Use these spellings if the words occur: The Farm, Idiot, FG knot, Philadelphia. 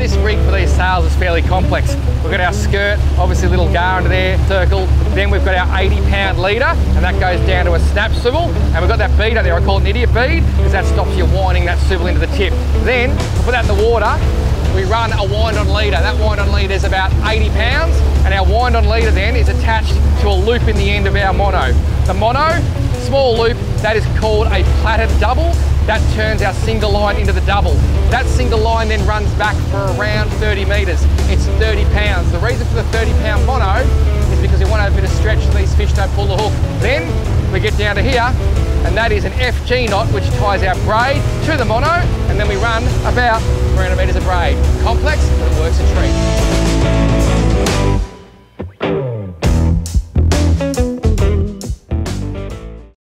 This rig for these sails is fairly complex. We've got our skirt, obviously a little gar under there, circle. Then we've got our 80-pound leader, and that goes down to a snap swivel. And we've got that bead out there, I call it an idiot bead, because that stops you winding that swivel into the tip. Then, we'll put that in the water, we run a wind-on leader. That wind-on leader is about 80 pounds, and our wind-on leader then is attached to a loop in the end of our mono. The mono, small loop, that is called a plaited double. That turns our single line into the double. That single line then runs back for around 30 metres. It's 30 pounds. The reason for the 30-pound mono is because we want to have a bit of stretch so these fish don't pull the hook. Then we get down to here, and that is an FG knot, which ties our braid to the mono, and then we run about 300 metres of braid. Complex, but it works a treat.